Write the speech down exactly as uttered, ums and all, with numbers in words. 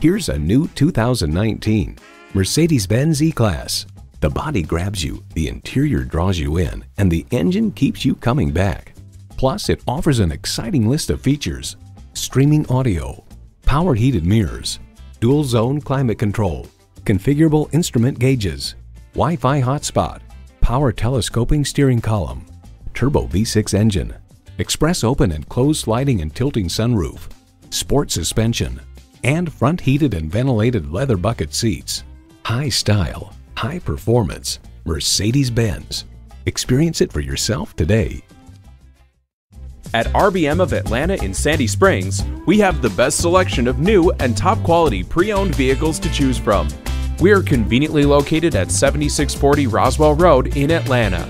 Here's a new two thousand nineteen Mercedes-Benz E-Class. The body grabs you, the interior draws you in, and the engine keeps you coming back. Plus, it offers an exciting list of features: streaming audio, power heated mirrors, dual zone climate control, configurable instrument gauges, Wi-Fi hotspot, power telescoping steering column, turbo V six engine, express open and closed sliding and tilting sunroof, sport suspension, and front heated and ventilated leather bucket seats. High style, high performance, Mercedes-Benz. Experience it for yourself today. At R B M of Atlanta in Sandy Springs, we have the best selection of new and top quality pre-owned vehicles to choose from. We are conveniently located at seventy-six forty Roswell Road in Atlanta.